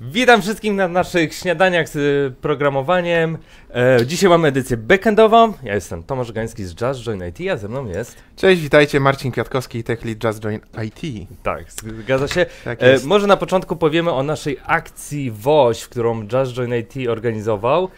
Witam wszystkich na naszych śniadaniach z programowaniem. Dzisiaj mamy edycję backendową. Ja jestem Tomasz Gański z Just Join IT, a ze mną jest... Cześć, witajcie, Marcin Kwiatkowski, Tech Lead Just Join IT. Tak, zgadza się. Tak jest. Może na początku powiemy o naszej akcji WOŚ, którą Just Join IT organizował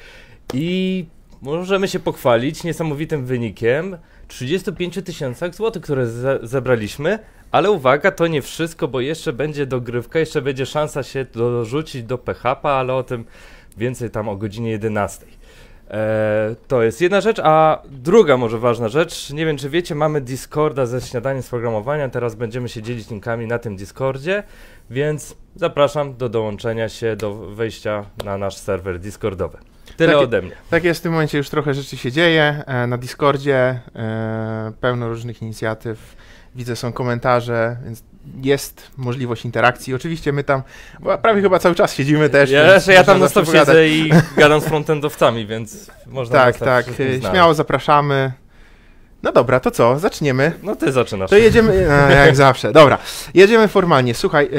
i możemy się pochwalić niesamowitym wynikiem. 35 000 złotych, które zebraliśmy, ale uwaga, to nie wszystko, bo jeszcze będzie dogrywka, jeszcze będzie szansa się dorzucić do PHP, ale o tym więcej tam o godzinie 11. To jest jedna rzecz, a druga może ważna rzecz, nie wiem czy wiecie, mamy Discorda ze Śniadaniem z Programowania, teraz będziemy się dzielić linkami na tym Discordzie, więc zapraszam do dołączenia się, do wejścia na nasz serwer Discordowy. Tyle tak, ode mnie. Tak jest, w tym momencie już trochę rzeczy się dzieje na Discordzie, pełno różnych inicjatyw, widzę są komentarze, więc jest możliwość interakcji. Oczywiście my tam prawie chyba cały czas siedzimy też. Ja tam na stop siedzę i gadam z frontendowcami, więc można... Tak, śmiało zapraszamy. No dobra, to co? Zaczniemy. No ty zaczynasz. To jedziemy, jak zawsze. Dobra, jedziemy formalnie. Słuchaj,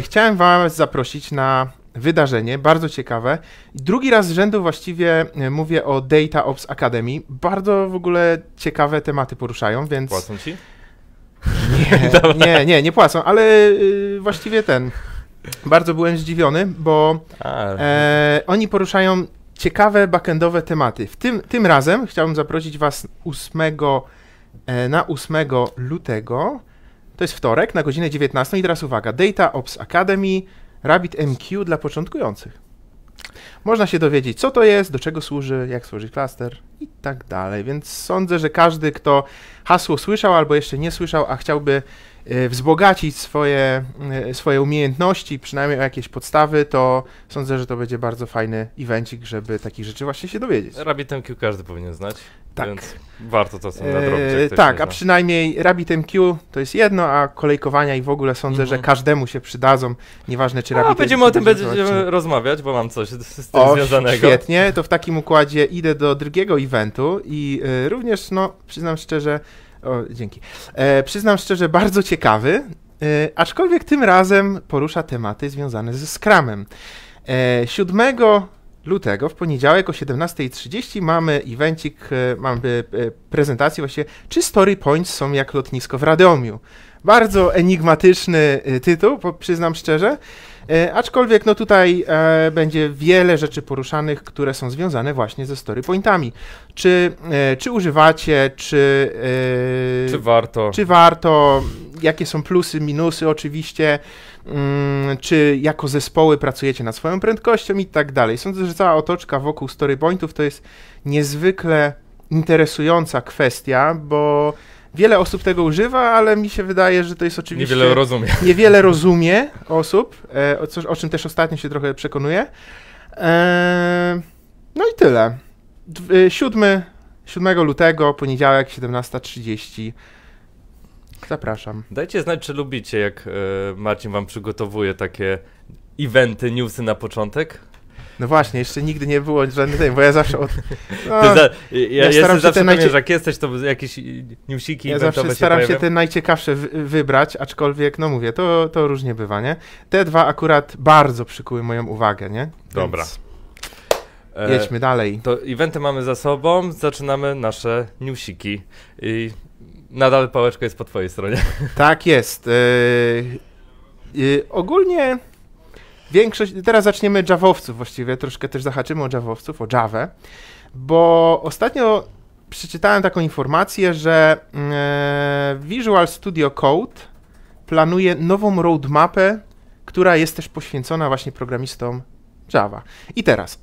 chciałem was zaprosić na wydarzenie, bardzo ciekawe. Drugi raz z rzędu właściwie mówię o Data Ops Academy. Bardzo w ogóle ciekawe tematy poruszają, więc... Płacą ci? Nie płacą, ale właściwie ten... Bardzo byłem zdziwiony, bo oni poruszają ciekawe backendowe tematy. Tym razem chciałbym zaprosić was na 8 lutego, to jest wtorek, na godzinę 19. I teraz uwaga, Data Ops Academy, RabbitMQ dla początkujących. Można się dowiedzieć, co to jest, do czego służy, jak stworzyć klaster i tak dalej, więc sądzę, że każdy, kto hasło słyszał albo jeszcze nie słyszał, a chciałby wzbogacić swoje umiejętności, przynajmniej o jakieś podstawy, to sądzę, że to będzie bardzo fajny evencik, żeby takich rzeczy właśnie się dowiedzieć. RabbitMQ każdy powinien znać, tak, więc warto to sobie nadrobić. Tak, a przynajmniej RabbitMQ to jest jedno, a kolejkowania i w ogóle sądzę, że każdemu się przydadzą, nieważne czy RabbitMQ... Będziemy o tym rozmawiać, bo mam coś z tym związanego. Świetnie, to w takim układzie idę do drugiego eventu i również, no, przyznam szczerze, dzięki. Przyznam szczerze, bardzo ciekawy, aczkolwiek tym razem porusza tematy związane ze Scrumem. 7 lutego, w poniedziałek o 17:30 mamy evencik, mamy prezentację właśnie, czy story points są jak lotnisko w Radomiu. Bardzo enigmatyczny tytuł, przyznam szczerze, aczkolwiek no tutaj będzie wiele rzeczy poruszanych, które są związane właśnie ze story pointami. Czy używacie, czy warto, jakie są plusy, minusy oczywiście, czy jako zespoły pracujecie nad swoją prędkością i tak dalej. Sądzę, że cała otoczka wokół story pointów to jest niezwykle interesująca kwestia, bo wiele osób tego używa, ale mi się wydaje, że to jest oczywiście... Niewiele rozumie osób, o czym też ostatnio się trochę przekonuję. No i tyle. 7 lutego, poniedziałek, 17:30. Zapraszam. Dajcie znać, czy lubicie, jak Marcin wam przygotowuje takie eventy, newsy na początek. No właśnie, jeszcze nigdy nie było żadnego, bo ja zawsze od... Ja zawsze staram się te najciekawsze wybrać, aczkolwiek, no mówię, to różnie bywa, nie? Te dwa akurat bardzo przykuły moją uwagę, nie? Więc dobra. Jedźmy dalej. To eventy mamy za sobą, zaczynamy nasze newsiki i nadal pałeczka jest po twojej stronie. Tak jest. Ogólnie... Teraz zaczniemy Javowców właściwie, troszkę też zahaczymy o Javowców, o Javę, bo ostatnio przeczytałem taką informację, że Visual Studio Code planuje nową roadmapę, która jest też poświęcona właśnie programistom Java. I teraz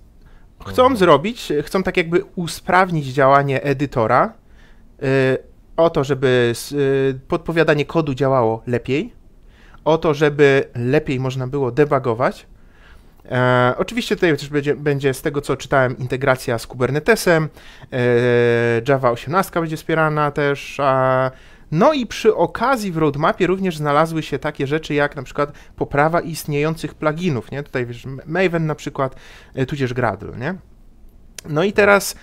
chcą tak jakby usprawnić działanie edytora o to, żeby podpowiadanie kodu działało lepiej, o to, żeby lepiej można było debugować. Oczywiście tutaj też będzie z tego, co czytałem, integracja z Kubernetesem, Java 18 będzie wspierana też, no i przy okazji w roadmapie również znalazły się takie rzeczy jak na przykład poprawa istniejących pluginów, nie? Tutaj wiesz, Maven na przykład, tudzież Gradle, nie? No i teraz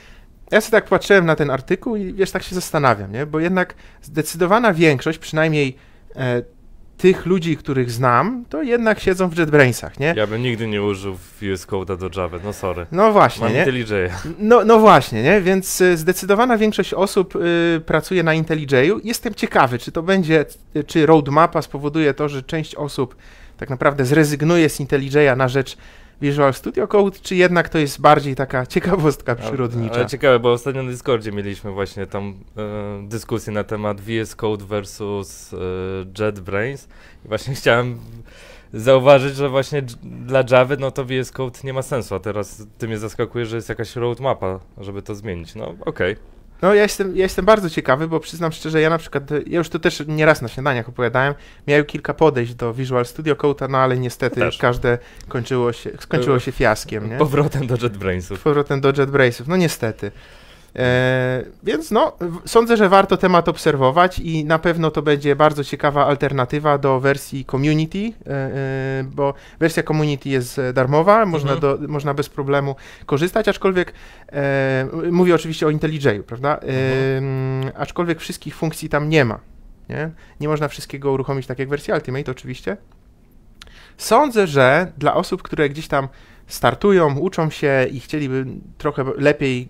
ja sobie tak patrzyłem na ten artykuł i wiesz, tak się zastanawiam, nie? Bo jednak zdecydowana większość, przynajmniej tych ludzi, których znam, to jednak siedzą w JetBrainsach, nie? Ja bym nigdy nie użył VS Code'a do Java, no sorry. No właśnie, mam IntelliJ'a. No właśnie, nie? Więc zdecydowana większość osób pracuje na IntelliJ'u. Jestem ciekawy, czy to będzie, czy roadmapa spowoduje to, że część osób tak naprawdę zrezygnuje z IntelliJ'a na rzecz Visual Studio Code, czy jednak to jest bardziej taka ciekawostka przyrodnicza? Ale ciekawe, bo ostatnio na Discordzie mieliśmy właśnie tam dyskusję na temat VS Code versus JetBrains i właśnie chciałem zauważyć, że właśnie dla Java no to VS Code nie ma sensu, a teraz ty mnie zaskakujesz, że jest jakaś roadmapa, żeby to zmienić, no okej. No ja jestem bardzo ciekawy, bo przyznam szczerze, ja na przykład, ja już to też nieraz na śniadaniach opowiadałem, miałem kilka podejść do Visual Studio Code'a, no ale niestety też każde skończyło się fiaskiem, nie? Powrotem do JetBrainsów. Powrotem do JetBrainsów, no niestety. Więc no, sądzę, że warto temat obserwować i na pewno to będzie bardzo ciekawa alternatywa do wersji community, bo wersja community jest darmowa, można bez problemu korzystać, aczkolwiek mówię oczywiście o IntelliJ'u, prawda? Aczkolwiek wszystkich funkcji tam nie ma, nie? Nie można wszystkiego uruchomić tak jak wersja Ultimate oczywiście. Sądzę, że dla osób, które gdzieś tam startują, uczą się i chcieliby trochę lepiej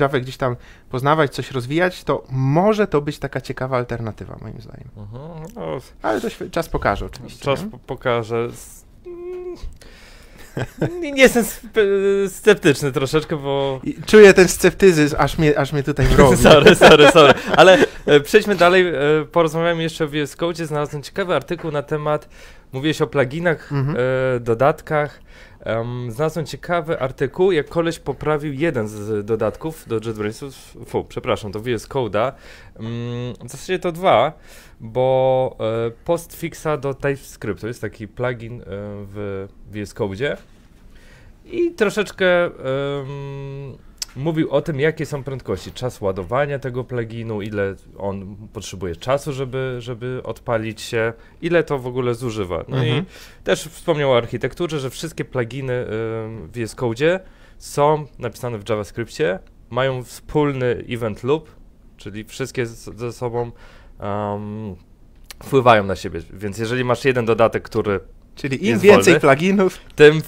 Java gdzieś tam poznawać, coś rozwijać, to może to być taka ciekawa alternatywa, moim zdaniem. No, ale to czas pokaże oczywiście. Czas pokaże. Jestem sceptyczny troszeczkę, bo... Czuję ten sceptycyzm, aż mnie tutaj wrobi. Sorry. Ale przejdźmy dalej, porozmawiamy jeszcze o VS Code. Znalazłem ciekawy artykuł na temat, mówiłeś o pluginach, dodatkach. Znalazłem ciekawy artykuł, jak koleś poprawił jeden z dodatków do JetBrainsów, do VS Code'a, w zasadzie to dwa, bo postfixa do TypeScript, to jest taki plugin w VS Code'zie i troszeczkę mówił o tym, jakie są prędkości, czas ładowania tego pluginu, ile on potrzebuje czasu, żeby odpalić się, ile to w ogóle zużywa. No i też wspomniał o architekturze, że wszystkie pluginy w VS Code'zie są napisane w JavaScriptie, mają wspólny event loop, czyli wszystkie ze sobą wpływają na siebie, więc jeżeli masz jeden dodatek, który... Czyli im więcej pluginów, tym...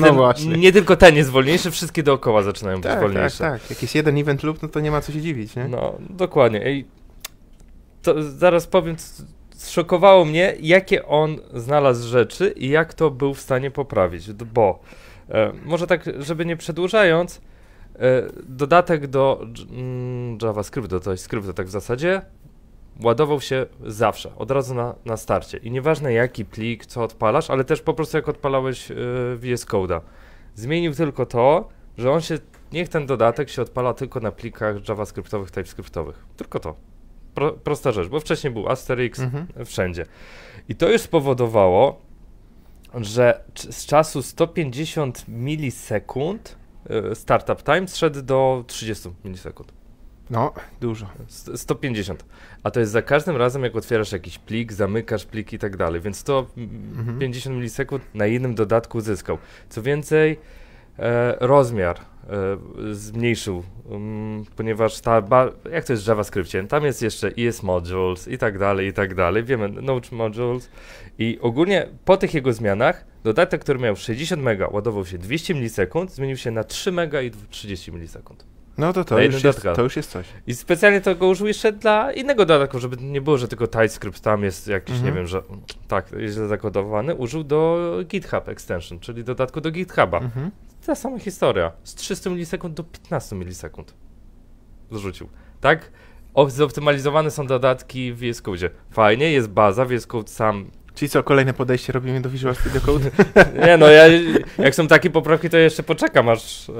No właśnie. Nie tylko ten jest wolniejszy, wszystkie dookoła zaczynają być wolniejsze. Tak. Jak jest jeden event loop, no to nie ma co się dziwić, nie? No, dokładnie. I to zaraz powiem, zszokowało mnie, jakie on znalazł rzeczy i jak to był w stanie poprawić, bo może tak, żeby nie przedłużając, dodatek do JavaScript, do TypeScript, tak w zasadzie, ładował się zawsze, od razu na starcie i nieważne jaki plik, co odpalasz, ale też po prostu jak odpalałeś VS Code'a. Zmienił tylko to, że on się, niech ten dodatek się odpala tylko na plikach JavaScriptowych, TypeScriptowych. Tylko to. Prosta rzecz, bo wcześniej był Asterix wszędzie. I to już spowodowało, że z czasu 150 milisekund startup time zszedł do 30 milisekund. No, dużo. 150. A to jest za każdym razem, jak otwierasz jakiś plik, zamykasz plik i tak dalej, więc to 50 milisekund na jednym dodatku zyskał. Co więcej, rozmiar zmniejszył, ponieważ jak to jest w JavaScriptie, tam jest jeszcze ES modules i tak dalej, wiemy, Node modules i ogólnie po tych jego zmianach dodatek, który miał 60 mega, ładował się 200 milisekund, zmienił się na 3 mega i 30 milisekund. No to już jest coś. I specjalnie to go użył jeszcze dla innego dodatku, żeby nie było, że tylko TypeScript tam jest jakiś, nie wiem, że tak, jest zakodowany. Użył do GitHub Extension, czyli dodatku do GitHuba. Ta sama historia. Z 300 milisekund do 15 milisekund zrzucił. Tak? Zoptymalizowane są dodatki w VS Code'zie. Fajnie, jest baza, VS Code sam. Czyli co, kolejne podejście robimy do Visual Studio Code? Nie no, jak są takie poprawki, to jeszcze poczekam aż...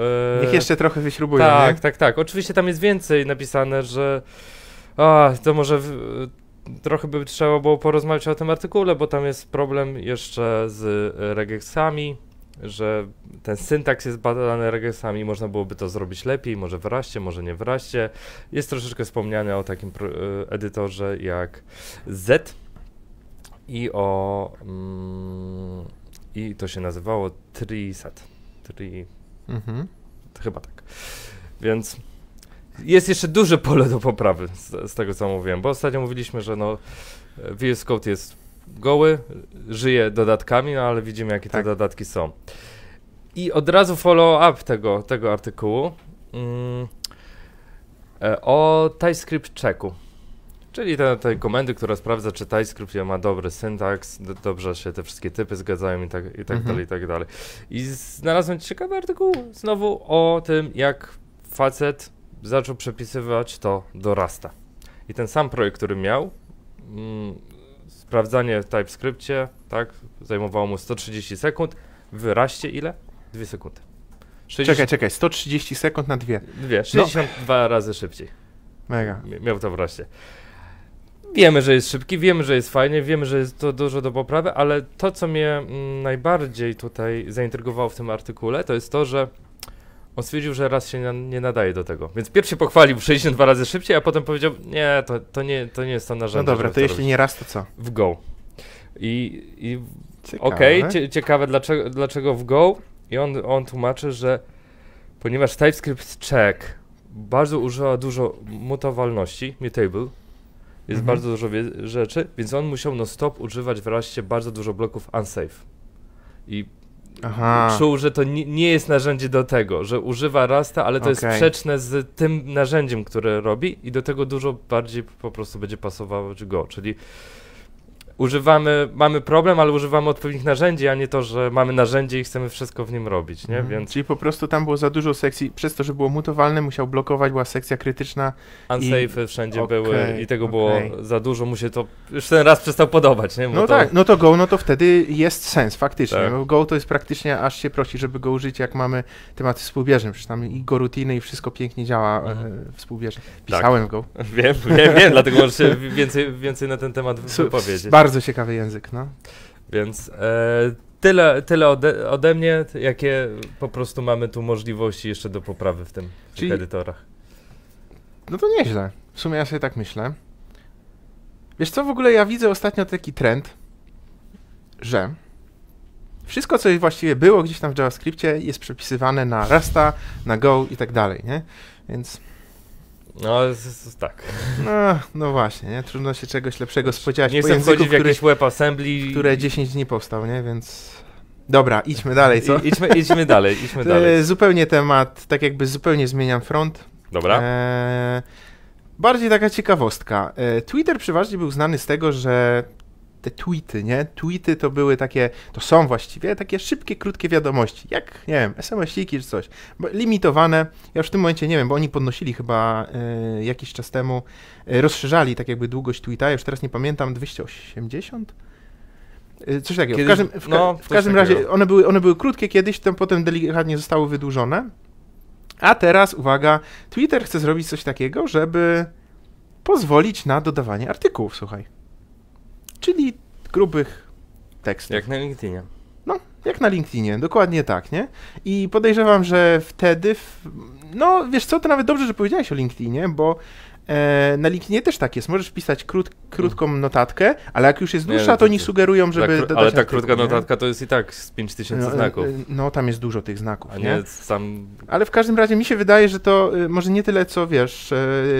Niech jeszcze trochę wyśrubują, Tak. Oczywiście tam jest więcej napisane, że... to może trochę by trzeba było porozmawiać o tym artykule, bo tam jest problem jeszcze z regexami, że ten syntaks jest badany regexami, można byłoby to zrobić lepiej, może w Raście, może nie w Raście. Jest troszeczkę wspomniane o takim edytorze jak Z. I to się nazywało chyba tak. Więc jest jeszcze duże pole do poprawy z tego, co mówiłem, bo ostatnio mówiliśmy, że no VS Code jest Goły żyje dodatkami, no ale widzimy, jakie te dodatki są. I od razu follow-up tego artykułu o TypeScript checku, czyli tej komendy, która sprawdza, czy TypeScript ma dobry syntaks, dobrze się te wszystkie typy zgadzają i tak dalej. I znalazłem ciekawy artykuł znowu o tym, jak facet zaczął przepisywać to do Rasta. I ten sam projekt, który miał, sprawdzanie w TypeScriptie, tak, zajmowało mu 130 sekund, wyraźcie ile? 2 sekundy. 60... Czekaj, 130 sekund na 2. 62 razy szybciej. Mega. Miał to wreszcie. Wiemy, że jest szybki, wiemy, że jest fajnie, wiemy, że jest to dużo do poprawy, ale to, co mnie najbardziej tutaj zaintrygowało w tym artykule, to jest to, że on stwierdził, że raz się nie nadaje do tego. Więc pierwszy się pochwalił 62 razy szybciej, a potem powiedział, nie, to nie jest to narzędzie. No dobra, to jeśli nie raz, to co? W Go. I ciekawe dlaczego w Go. I on tłumaczy, że ponieważ TypeScript check bardzo używa dużo mutowalności, mutable, jest bardzo dużo rzeczy, więc on musiał non-stop używać wreszcie bardzo dużo bloków unsafe. I czuł, że to nie jest narzędzie do tego, że używa Rasta, ale to jest sprzeczne z tym narzędziem, które robi i do tego dużo bardziej po prostu będzie pasować Go, czyli mamy problem, ale używamy odpowiednich narzędzi, a nie to, że mamy narzędzie i chcemy wszystko w nim robić, nie? Więc... Czyli po prostu tam było za dużo sekcji, przez to, że było mutowalne, musiał blokować, była sekcja krytyczna. Unsafe i... wszędzie były i tego było za dużo, mu się to już ten raz przestał podobać, nie? Bo to Go, no to wtedy jest sens faktycznie. Tak. Go to jest praktycznie, aż się prosi, żeby go użyć, jak mamy tematy współbieżne, przecież tam i Go rutiny i wszystko pięknie działa współbieżnie. Pisałem w Go. Wiem, dlatego możesz się więcej na ten temat wypowiedzieć. Bardzo ciekawy język, no. Więc tyle ode mnie, jakie po prostu mamy tu możliwości jeszcze do poprawy w tych edytorach. No to nieźle. W sumie ja sobie tak myślę. Wiesz co, w ogóle ja widzę ostatnio taki trend, że wszystko, co właściwie było gdzieś tam w JavaScriptie, jest przepisywane na Rasta, na Go i tak dalej, nie? Więc... No, tak. No właśnie, nie? Trudno się czegoś lepszego spodziewać. Nie chcę wchodzić w jakieś WebAssembly, które 10 dni powstał, nie? Więc... Dobra, idźmy dalej, co? Idźmy dalej. Zupełnie temat, tak jakby zupełnie zmieniam front. Dobra. Bardziej taka ciekawostka. Twitter przeważnie był znany z tego, że te tweety, nie? Tweety to były takie, to są właściwie takie szybkie, krótkie wiadomości, jak, nie wiem, SMS-iki czy coś, limitowane. Ja już w tym momencie nie wiem, bo oni podnosili chyba jakiś czas temu, rozszerzali tak jakby długość tweeta, już teraz nie pamiętam, 280? Coś takiego. W każdym razie one były krótkie kiedyś, potem delikatnie zostały wydłużone, a teraz, uwaga, Twitter chce zrobić coś takiego, żeby pozwolić na dodawanie artykułów, słuchaj. Czyli grubych tekstów. Jak na LinkedInie. No, jak na LinkedInie, dokładnie tak, nie? I podejrzewam, że wtedy, no wiesz co, to nawet dobrze, że powiedziałeś o LinkedInie, bo na LinkedInie też tak jest, możesz pisać krótką notatkę, ale jak już jest dłuższa, to oni sugerują, żeby dodać... Ale ta krótka notatka to jest i tak z 5000 znaków. No, tam jest dużo tych znaków, nie? Ale w każdym razie mi się wydaje, że to może nie tyle, co wiesz,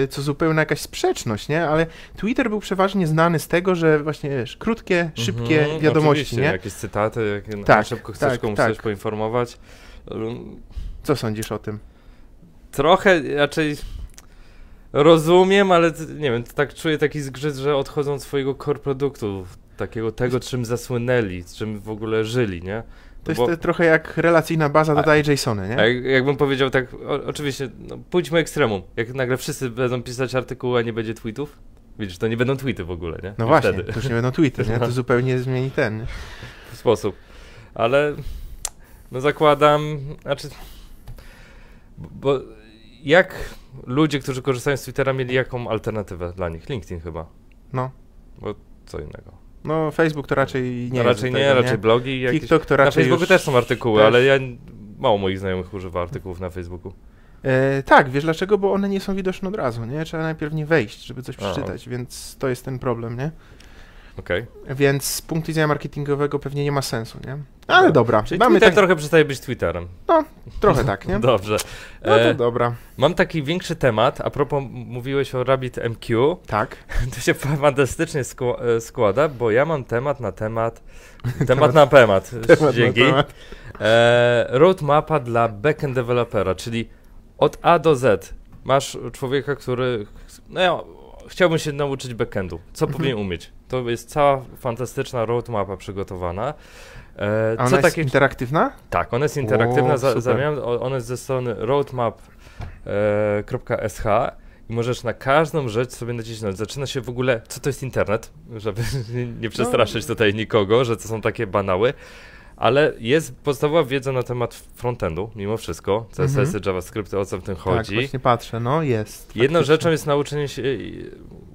co zupełna jakaś sprzeczność, nie? Ale Twitter był przeważnie znany z tego, że właśnie, wiesz, krótkie, szybkie wiadomości, nie? Jakieś cytaty, szybko chcesz komuś coś poinformować. Co sądzisz o tym? Trochę raczej... Rozumiem, ale nie wiem, tak czuję taki zgrzyt, że odchodzą od swojego core produktu, takiego czym zasłynęli, z czym w ogóle żyli, nie? To jest trochę jak relacyjna baza dodaje JSON-y, nie? Jakbym powiedział tak, oczywiście, no, pójdźmy ekstremum, jak nagle wszyscy będą pisać artykuły, a nie będzie tweetów, widzisz, to nie będą tweety w ogóle, nie? No i właśnie, to już nie będą tweety, nie? To zupełnie zmieni ten sposób, ale no zakładam, znaczy, bo jak ludzie, którzy korzystają z Twittera, mieli jaką alternatywę dla nich? LinkedIn chyba. No. Bo co innego. No Facebook to raczej nie. Raczej blogi. Jakieś... TikTok to raczej. Na Facebooku też są artykuły, ale ja mało moich znajomych używa artykułów na Facebooku. Tak, wiesz dlaczego? Bo one nie są widoczne od razu, nie? Trzeba najpierw nie wejść, żeby coś przeczytać, więc to jest ten problem, nie? Więc z punktu widzenia marketingowego pewnie nie ma sensu, nie? Ale dobra. Czyli mamy Twitter trochę przestaje być Twitterem. No, trochę tak, nie? Dobrze. No to dobra. Mam taki większy temat, a propos mówiłeś o RabbitMQ. Tak. To się fantastycznie składa, bo ja mam temat na temat, dzięki. Roadmapa dla backend developera, czyli od A do Z. Masz człowieka, który, no ja chciałbym się nauczyć backendu, co powinien umieć. To jest cała fantastyczna roadmapa przygotowana. A ona jest interaktywna? Tak, ona jest interaktywna, ona jest ze strony roadmap.sh i możesz na każdą rzecz sobie nacisnąć. Zaczyna się w ogóle, co to jest internet, żeby nie przestraszyć tutaj nikogo, że to są takie banały. Ale jest podstawowa wiedza na temat frontendu, mimo wszystko, CSS-y, JavaScripty, o co w tym chodzi. Tak, właśnie patrzę, no jest. Jedną rzeczą jest nauczenie się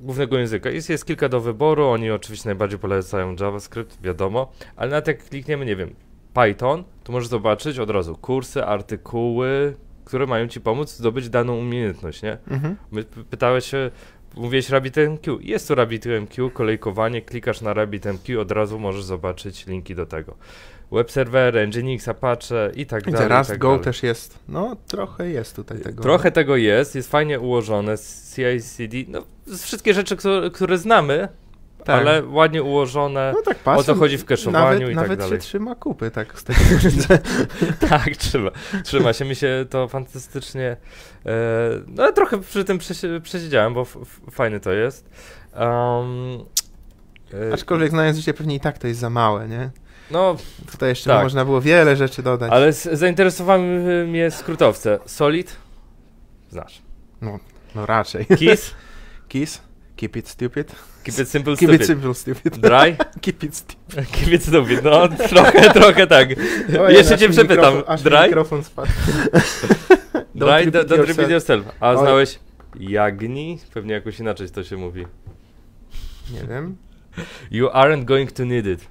głównego języka. Jest kilka do wyboru, oni oczywiście najbardziej polecają JavaScript, wiadomo, ale nawet jak klikniemy, nie wiem, Python, to możesz zobaczyć od razu kursy, artykuły, które mają ci pomóc zdobyć daną umiejętność, nie? Pytałeś się, mówiłeś RabbitMQ, jest tu RabbitMQ, kolejkowanie, klikasz na RabbitMQ, od razu możesz zobaczyć linki do tego. Web serwery, Nginx, Apache i tak dalej. Rust, Go też jest. No, trochę jest tutaj tego. Trochę tego jest fajnie ułożone, CI/CD, no wszystkie rzeczy, które znamy, tak. Ale ładnie ułożone, no tak patrzę, o co chodzi w keszowaniu i tak dalej. Nawet się trzyma kupy, tak z tego. Tak, trzyma się, mi się to fantastycznie, no ale trochę przy tym przesiedziałem, bo fajny to jest. Aczkolwiek znając życie, pewnie i tak to jest za małe, nie? No, tutaj jeszcze można było wiele rzeczy dodać. Ale zainteresowały mnie skrótowce. Solid? Znasz. No raczej. Kiss? Kiss? Keep it stupid. Keep it simple stupid. Keep it simple stupid. Dry? Keep it stupid. Keep it stupid. No, trochę tak. O, jeszcze cię przepytam. Dry? Mikrofon spadł. Dry, don't repeat yourself. A znałeś Jagni? Pewnie jakoś inaczej to się mówi. Nie wiem. You aren't going to need it.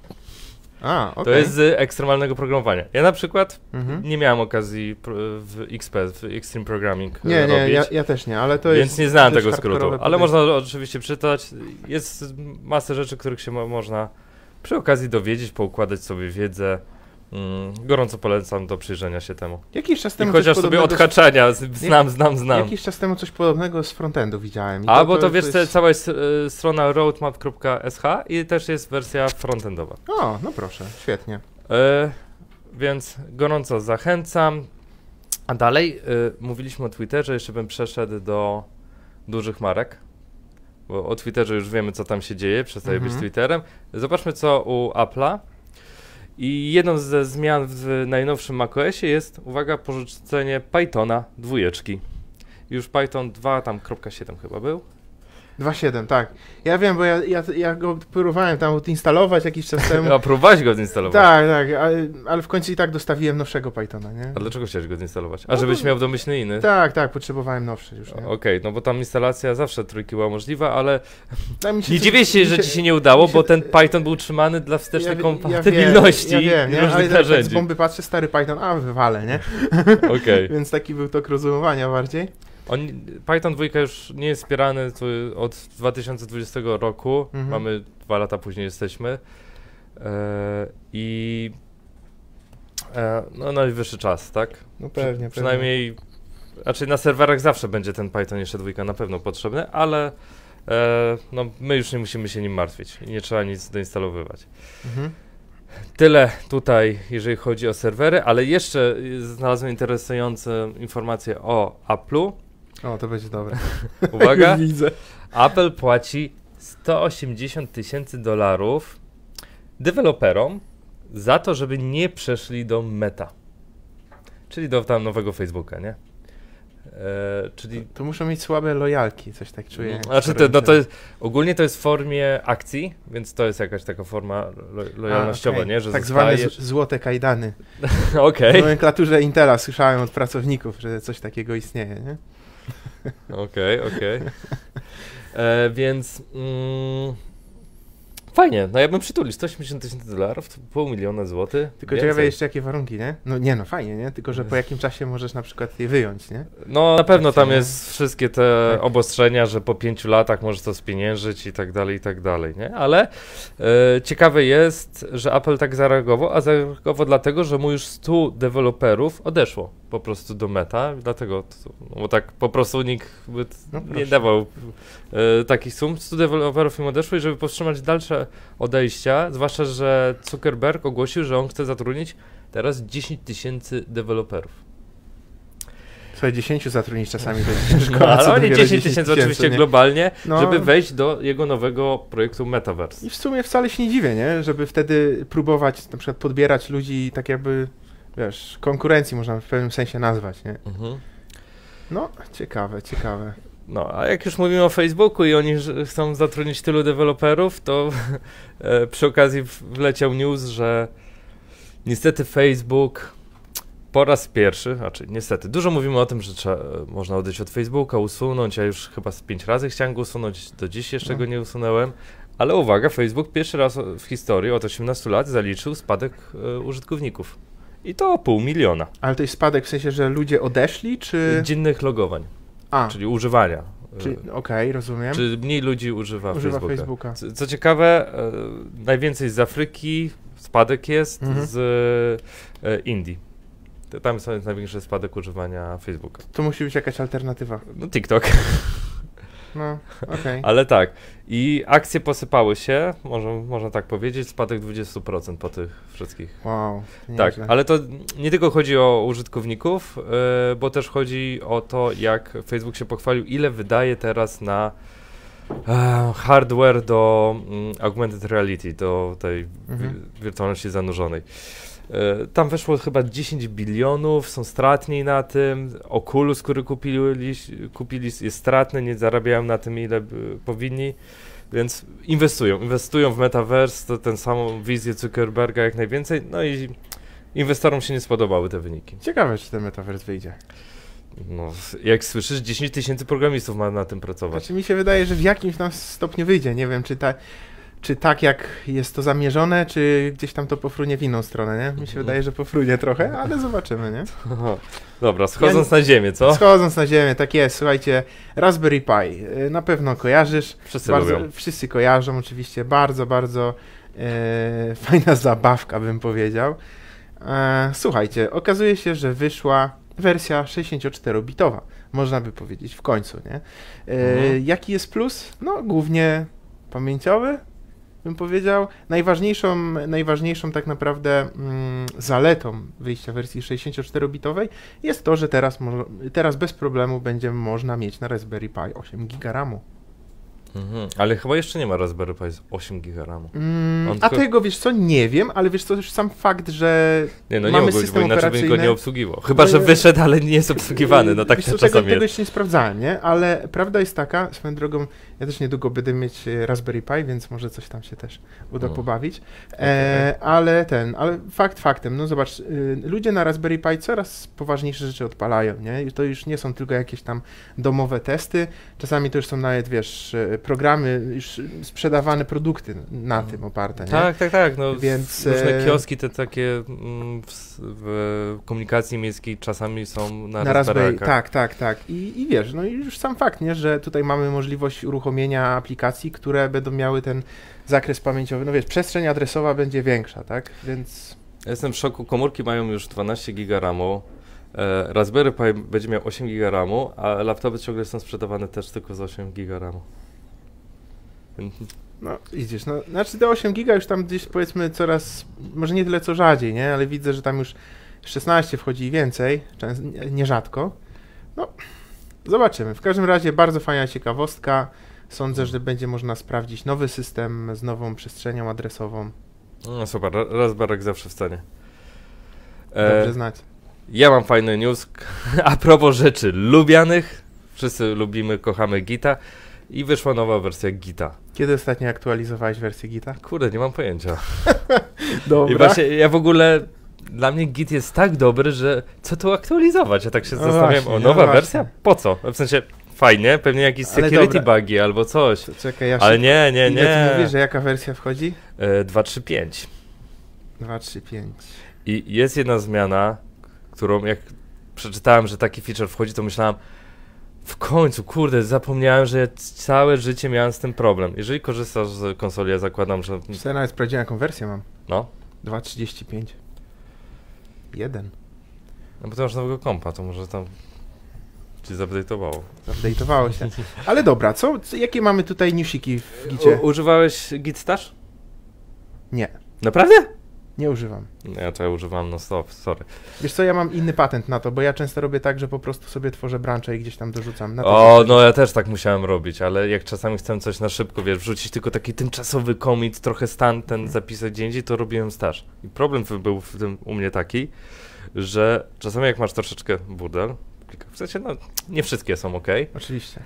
A, okay. To jest z ekstremalnego programowania. Ja na przykład nie miałem okazji w XP, w Extreme Programming robić. Ja też nie, ale to więc jest... Więc nie znałem tego skrótu, ale można oczywiście czytać. Jest masę rzeczy, których się można przy okazji dowiedzieć, poukładać sobie wiedzę. Gorąco polecam do przyjrzenia się temu. Jakiś czas temu chociaż sobie odhaczania, znam. Jakiś czas temu coś podobnego z frontendu widziałem. Albo to wiesz, jest... cała jest strona roadmap.sh i też jest wersja frontendowa. O, no proszę, świetnie. Więc gorąco zachęcam. A dalej mówiliśmy o Twitterze, jeszcze bym przeszedł do dużych marek. Bo o Twitterze już wiemy, co tam się dzieje, przestaje być Twitterem. Zobaczmy, co u Apple'a. I jedną ze zmian w najnowszym macOSie jest, uwaga, porzucenie Pythona 2. Już Python 2, tam 0.7 chyba był. 2.7, tak. Ja wiem, bo ja go próbowałem tam odinstalować jakiś czas temu. A próbowałeś go odinstalować? Tak, ale w końcu i tak dostawiłem nowszego Pythona, nie? A dlaczego chciałeś go odinstalować? A żebyś miał domyślny inny? Tak, potrzebowałem nowszy już. Okej, no bo tam instalacja zawsze trójki była możliwa, ale nie dziwię się, że ci się nie udało, bo ten Python był trzymany dla wstecznej kompatybilności różnych narzędzi. Z bomby patrzę, stary Python, a wywalę, nie? Okej. Więc taki był tok rozumowania bardziej. Python 2 już nie jest wspierany od 2020 roku, mamy 2 lata później jesteśmy no najwyższy czas, tak? No pewnie. Przynajmniej, raczej na serwerach zawsze będzie ten Python jeszcze 2 na pewno potrzebny, ale no, my już nie musimy się nim martwić i nie trzeba nic doinstalowywać. Tyle tutaj, jeżeli chodzi o serwery, ale jeszcze znalazłem interesujące informacje o Apple'u. O, to będzie dobre. Uwaga, widzę. Apple płaci $180 000 deweloperom za to, żeby nie przeszli do Meta, czyli do tam nowego Facebooka, nie? Czyli... To muszą mieć słabe lojalki, coś tak czuję. Znaczy to jest, ogólnie to jest w formie akcji, więc to jest jakaś taka forma lojalnościowa, nie? Że tak zostajesz... zwane złote kajdany. W nomenklaturze Intela słyszałem od pracowników, że coś takiego istnieje, nie? Więc Fajnie, no ja bym przytulił, $180 000, $500 000. Tylko ciekawe jeszcze jakie warunki, nie? No nie no, fajnie, nie? Tylko, że po jakim czasie możesz na przykład je wyjąć, nie? No na pewno tam jest wszystkie te obostrzenia, że po 5 latach możesz to spieniężyć i tak dalej, nie? Ale ciekawe jest, że Apple tak zareagował, a zareagował dlatego, że mu już 100 deweloperów odeszło po prostu do Meta, dlatego, bo tak po prostu nikt by nie dawał takich sum. 100 deweloperów im odeszło i żeby powstrzymać dalsze odejścia, zwłaszcza, że Zuckerberg ogłosił, że on chce zatrudnić teraz 10 000 deweloperów. Słuchaj, 10 zatrudnić czasami to jest ciężko. No, ale oni 10 000 oczywiście nie? Globalnie, no, żeby wejść do jego nowego projektu Metaverse. I w sumie wcale się nie dziwię, nie? Żeby wtedy próbować na przykład podbierać ludzi tak jakby, wiesz, konkurencji można w pewnym sensie nazwać, nie? Mhm. No, ciekawe, ciekawe. No, a jak już mówimy o Facebooku i oni chcą zatrudnić tylu deweloperów, to przy okazji wleciał news, że niestety Facebook po raz pierwszy, znaczy niestety, dużo mówimy o tym, że można odejść od Facebooka, usunąć, ja już chyba 5 razy chciałem go usunąć, do dziś jeszcze go nie usunąłem, ale uwaga, Facebook pierwszy raz w historii od 18 lat zaliczył spadek użytkowników. I to 500 000. Ale to jest spadek w sensie, że ludzie odeszli, czy... Dziennych logowań. A. Czyli używania. Okej, rozumiem. Czy mniej ludzi używa Facebooka. Co ciekawe, najwięcej z Afryki spadek jest, z Indii. Tam są największy spadek używania Facebooka. To musi być jakaś alternatywa. No TikTok. No, okej. Ale tak. I akcje posypały się, można tak powiedzieć, spadek 20% po tych wszystkich. Wow. Tak, ale to nie tylko chodzi o użytkowników, bo też chodzi o to, jak Facebook się pochwalił, ile wydaje teraz na hardware do augmented reality, do tej wirtualności zanurzonej. Tam weszło chyba 10 bilionów, są stratni na tym, Oculus, który kupili jest stratny, nie zarabiają na tym ile powinni, więc inwestują w Metaverse, to tę samą wizję Zuckerberga jak najwięcej, no i inwestorom się nie spodobały te wyniki. Ciekawe, czy ten Metaverse wyjdzie. No, jak słyszysz, 10 000 programistów ma na tym pracować. Znaczy mi się wydaje, że w jakimś tam stopniu wyjdzie, nie wiem, czy tak jak jest to zamierzone, czy gdzieś tam to pofrunie w inną stronę, nie? Mi się wydaje, że pofrunie trochę, ale zobaczymy, nie? Dobra, schodząc na ziemię, co? Schodząc na ziemię, tak jest, słuchajcie, Raspberry Pi, na pewno kojarzysz. Wszyscy kojarzą, oczywiście, bardzo, bardzo fajna zabawka, bym powiedział. Słuchajcie, okazuje się, że wyszła wersja 64-bitowa, można by powiedzieć, w końcu, nie? Jaki jest plus? No, głównie pamięciowy, bym powiedział. Najważniejszą tak naprawdę zaletą wyjścia wersji 64-bitowej jest to, że teraz bez problemu będzie można mieć na Raspberry Pi 8 GB RAM-u. Ale chyba jeszcze nie ma Raspberry Pi z 8 GB RAM-u. Tego, wiesz co, nie wiem, ale wiesz co, już sam fakt, że mamy system operacyjny... by go nie obsługiwał. Chyba, że wyszedł, ale nie jest obsługiwany, no tak wiesz, czasami jest. Tego jeszcze nie sprawdzałem, nie? Ale prawda jest taka, swoją drogą, ja też niedługo będę mieć Raspberry Pi, więc może coś tam się też uda pobawić. Ale fakt faktem, no zobacz, ludzie na Raspberry Pi coraz poważniejsze rzeczy odpalają, nie? I to już nie są tylko jakieś tam domowe testy, czasami to już są nawet, wiesz, programy, już sprzedawane produkty na tym oparte, nie? Tak. No, więc różne kioski te takie w komunikacji miejskiej czasami są na Raspberry. Tak. I wiesz, no i już sam fakt, nie, że tutaj mamy możliwość uruchomienia aplikacji, które będą miały ten zakres pamięciowy, no wiesz, przestrzeń adresowa będzie większa, tak? Więc... Ja jestem w szoku, komórki mają już 12 GB RAM-u. Raspberry Pi będzie miał 8 GB RAM-u, a laptopy ciągle są sprzedawane też tylko z 8 GB RAM-u. No, widzisz, no, znaczy te 8 giga już tam gdzieś powiedzmy coraz, może nie tyle co rzadziej, nie, ale widzę, że tam już 16 wchodzi i więcej, nierzadko. No, zobaczymy. W każdym razie bardzo fajna ciekawostka. Sądzę, że będzie można sprawdzić nowy system z nową przestrzenią adresową. No super, Raspberry zawsze w stanie. Dobrze znać. Ja mam fajny news a propos rzeczy lubianych. Wszyscy lubimy, kochamy Gita. I wyszła nowa wersja Gita. Kiedy ostatnio aktualizowałeś wersję Gita? Kurde, nie mam pojęcia. Dobra. I właśnie ja w ogóle, dla mnie Git jest tak dobry, że co tu aktualizować? Ja tak się zastanawiam, nowa wersja? Po co? W sensie fajnie, pewnie jakieś security bugi albo coś. To czekaj, ja ale nie. Ile ty mówisz, że jaka wersja wchodzi? 2.3.5. 2.3.5. I jest jedna zmiana, którą jak przeczytałem, że taki feature wchodzi, to myślałem, w końcu, kurde, zapomniałem, że ja całe życie miałem z tym problem. Jeżeli korzystasz z konsoli, ja zakładam, że... Ja nawet sprawdziłem, jaką wersję mam. No. 2.35. 1. No bo ty masz nowego kompa, to może tam ci zupdate'owało. Zupdate'owało się. Ale dobra, jakie mamy tutaj newsiki w gicie? Używałeś Git Stash? Nie. Naprawdę? Nie używam. Ja to ja używam non stop, sorry. Wiesz co, ja mam inny patent na to, bo ja często robię tak, że po prostu sobie tworzę brancze i gdzieś tam dorzucam. Na to no ja też tak musiałem robić, ale jak czasami chcę coś na szybko, wiesz, wrzucić tylko taki tymczasowy commit, trochę stan ten zapisać gdzie indziej, to robiłem staż. I problem był w tym u mnie taki, że czasami jak masz troszeczkę burdel, w sensie no nie wszystkie są ok. Oczywiście.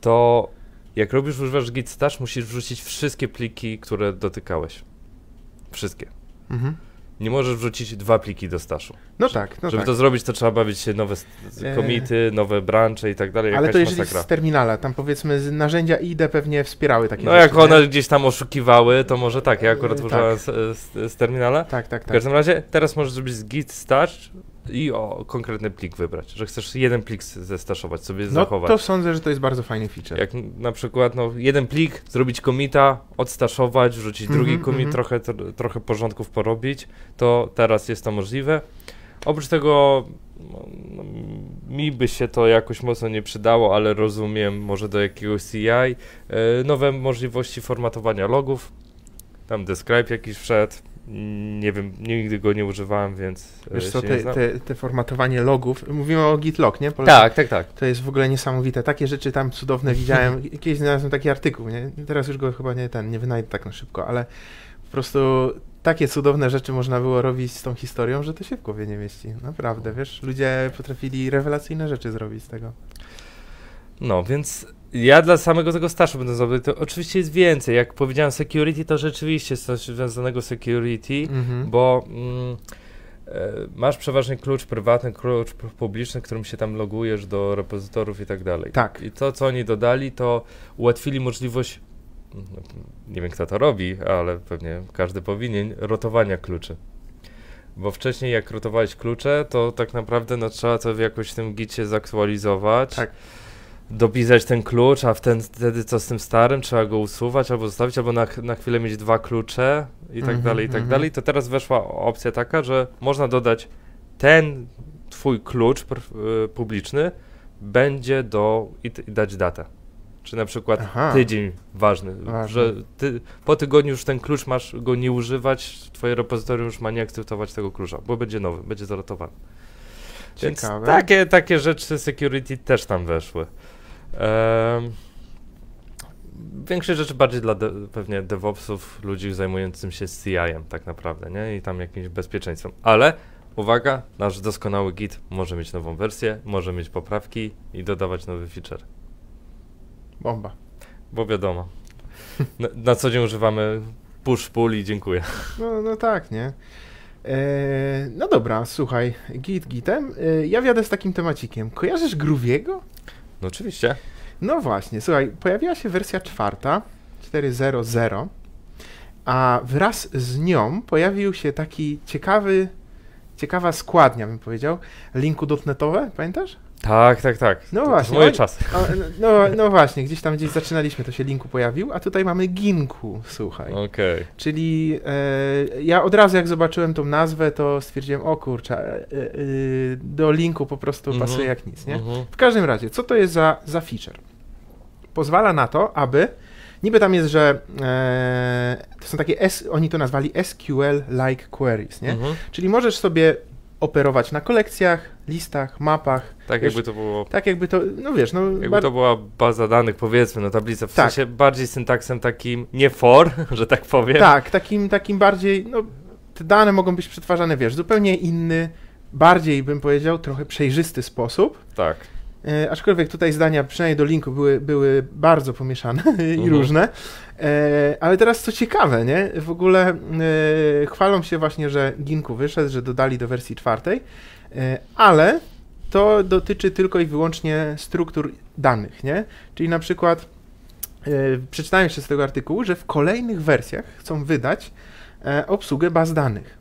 To jak robisz, używasz git stash, musisz wrzucić wszystkie pliki, które dotykałeś. Wszystkie. Mhm. Nie możesz wrzucić 2 pliki do staszu. No tak. No żeby tak to zrobić, to trzeba bawić się nowe komity, nowe brancze i tak dalej. Ale to jeżeli z terminala, tam powiedzmy z narzędzia IDE pewnie wspierały takie rzeczy. No jak one gdzieś tam oszukiwały, to może tak. Ja akurat używałem z terminala. Tak. W każdym razie teraz możesz zrobić z git stash i konkretny plik wybrać, że chcesz jeden plik zestaszować, sobie zachować. No to sądzę, że to jest bardzo fajny feature. Jak na przykład jeden plik, zrobić commita, odstaszować, wrzucić drugi commit, trochę porządków porobić, to teraz jest to możliwe. Oprócz tego mi by się to jakoś mocno nie przydało, ale rozumiem, może do jakiegoś CI, nowe możliwości formatowania logów, tam describe jakiś wszedł. Nie wiem, nigdy go nie używałem, więc. Wiesz co, te formatowanie logów. Mówimy o git log, nie? Tak. To jest w ogóle niesamowite. Takie rzeczy tam cudowne widziałem. Kiedyś znalazłem taki artykuł, nie? Teraz już go chyba nie wynajdę tak na szybko, ale po prostu takie cudowne rzeczy można było robić z tą historią, że to się w głowie nie mieści. Naprawdę, wiesz? Ludzie potrafili rewelacyjne rzeczy zrobić z tego. No, więc. Ja dla samego tego staszu będę zrobił, to oczywiście jest więcej, jak powiedziałem security, to rzeczywiście jest coś związanego z security, bo masz przeważnie klucz prywatny, klucz publiczny, którym się tam logujesz do repozytorów i tak dalej. Tak. I to, co oni dodali, to ułatwili możliwość, nie wiem kto to robi, ale pewnie każdy powinien, rotowania kluczy. Bo wcześniej jak rotowałeś klucze, to tak naprawdę trzeba to jakoś w tym gicie zaktualizować. Tak. Dopisać ten klucz, a wtedy co z tym starym, trzeba go usuwać albo zostawić, albo na chwilę mieć 2 klucze i tak dalej, i tak dalej. To teraz weszła opcja taka, że można dodać ten twój klucz publiczny będzie i dać datę. Czy na przykład tydzień ważny, że po tygodniu już ten klucz masz go nie używać, twoje repozytorium już ma nie akceptować tego klucza, bo będzie nowy, będzie zaratowany. Więc takie rzeczy security też tam weszły. Większe rzeczy bardziej dla pewnie DevOpsów, ludzi zajmującym się CI-em tak naprawdę, nie? I tam jakimś bezpieczeństwem. Ale uwaga, nasz doskonały Git może mieć nową wersję, może mieć poprawki i dodawać nowe feature. Bomba. Bo wiadomo, na co dzień używamy push, pull i dziękuję. No tak, nie? No dobra, słuchaj, gitem, ja wjadę z takim temacikiem. Kojarzysz Groovy'ego? No oczywiście. No właśnie, słuchaj, pojawiła się wersja 4, 4.0.0, a wraz z nią pojawił się taki ciekawa składnia, bym powiedział, linku.netowe, pamiętasz? Tak. No właśnie. Moje czasy. No właśnie, gdzieś zaczynaliśmy, to się linku pojawił, a tutaj mamy GINQ, słuchaj. Okej. Czyli ja od razu jak zobaczyłem tą nazwę, to stwierdziłem, o kurczę, do linku po prostu pasuje jak nic, nie? W każdym razie, co to jest za feature? Pozwala na to, aby, niby tam jest, że to są takie, oni to nazwali SQL-like queries, nie? Czyli możesz sobie operować na kolekcjach, listach, mapach. Tak wiesz, jakby to było... Tak jakby to, no wiesz, no... Jakby to była baza danych, powiedzmy, no tablica, w sensie bardziej syntaksem takim, nie for, że tak powiem. Tak, takim bardziej, no te dane mogą być przetwarzane, wiesz, zupełnie inny, bardziej bym powiedział, trochę przejrzysty sposób. Tak. Aczkolwiek tutaj zdania, przynajmniej do linku, były bardzo pomieszane i różne. Ale teraz co ciekawe, nie? W ogóle chwalą się właśnie, że GINQ wyszedł, że dodali do wersji 4, ale to dotyczy tylko i wyłącznie struktur danych, nie? Czyli na przykład przeczytałem jeszcze z tego artykułu, że w kolejnych wersjach chcą wydać obsługę baz danych.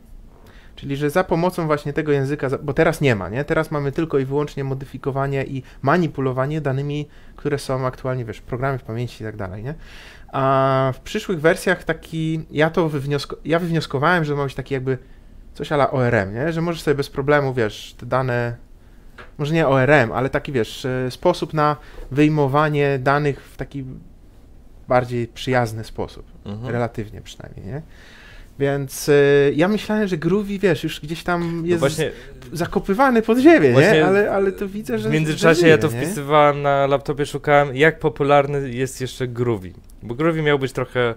Czyli, że za pomocą właśnie tego języka, bo teraz nie ma, nie? Teraz mamy tylko i wyłącznie modyfikowanie i manipulowanie danymi, które są aktualnie, wiesz, programy w pamięci i tak dalej, nie? A w przyszłych wersjach taki, ja wywnioskowałem, że ma być taki jakby coś ala ORM, nie? Że możesz sobie bez problemu, wiesz, te dane, może nie ORM, ale taki, wiesz, sposób na wyjmowanie danych w taki bardziej przyjazny sposób, relatywnie przynajmniej, nie? Więc ja myślałem, że Groovy, wiesz, już gdzieś tam jest właśnie zakopywany pod ziemię, nie? Ale to widzę, że... W międzyczasie żyje, ja to wpisywałem na laptopie, szukałem, jak popularny jest jeszcze Groovy. Bo Groovy miał być trochę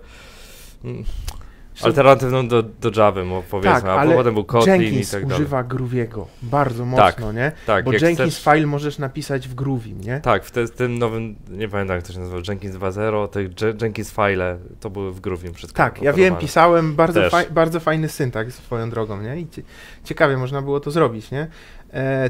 alternatywną do Java, powiedzmy, tak, ale potem był Kotlin Jenkins i tak dalej. Używa Groovy'ego bardzo mocno, tak, nie? Tak, bo Jenkins chcesz... file możesz napisać w Groovym, nie? Tak, w tym nowym, nie pamiętam jak to się nazywa, Jenkins 2.0, te Jenkins file to były w Groovym wszystko. Tak, ja wiem, pisałem, bardzo fajny syntaks swoją drogą, nie? I ciekawie można było to zrobić, nie?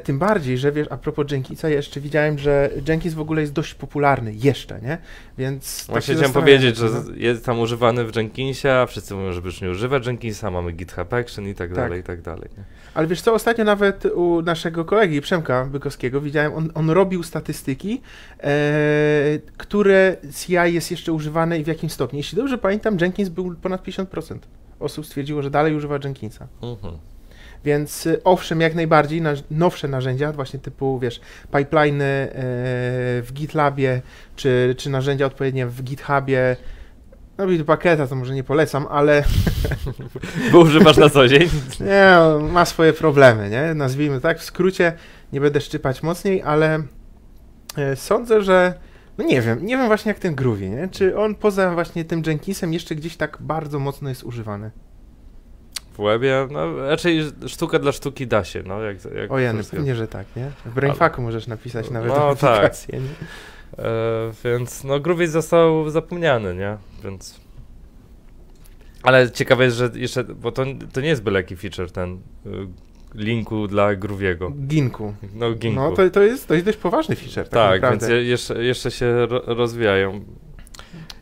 Tym bardziej, że wiesz, a propos Jenkinsa, jeszcze widziałem, że Jenkins w ogóle jest dość popularny jeszcze, nie? Więc tak właśnie chciałem powiedzieć, że jest tam używany w Jenkinsie, a wszyscy mówią, żeby już nie używać Jenkinsa, mamy GitHub Action i tak dalej, i tak dalej. Nie? Ale wiesz co, ostatnio nawet u naszego kolegi Przemka Bykowskiego widziałem, on robił statystyki, które CI jest jeszcze używane i w jakim stopniu. Jeśli dobrze pamiętam, Jenkins był ponad 50% osób stwierdziło, że dalej używa Jenkinsa. Więc owszem, jak najbardziej nowsze narzędzia, właśnie typu, wiesz, pipeliny w GitLabie, czy narzędzia odpowiednie w GitHubie, no i do pakieta to może nie polecam, ale... Bo używasz na co dzień? Nie, ma swoje problemy, nie? Nazwijmy tak, w skrócie, nie będę szczypać mocniej, ale sądzę, że... No nie wiem właśnie jak ten Groovy, nie? Czy on poza właśnie tym Jenkinsem jeszcze gdzieś tak bardzo mocno jest używany? W webie, no raczej sztuka dla sztuki da się, no jak Ojeny, pewnie, że tak, nie? W brainfucku możesz napisać nawet aplikację, tak, nie? Więc no Groovy został zapomniany, nie? Więc... Ale ciekawe jest, że jeszcze, bo to nie jest byle jaki feature ten linku dla Groovy'ego. GINQ-u. No GINQ-u. No to jest dość poważny feature, tak naprawdę. Więc jeszcze się rozwijają.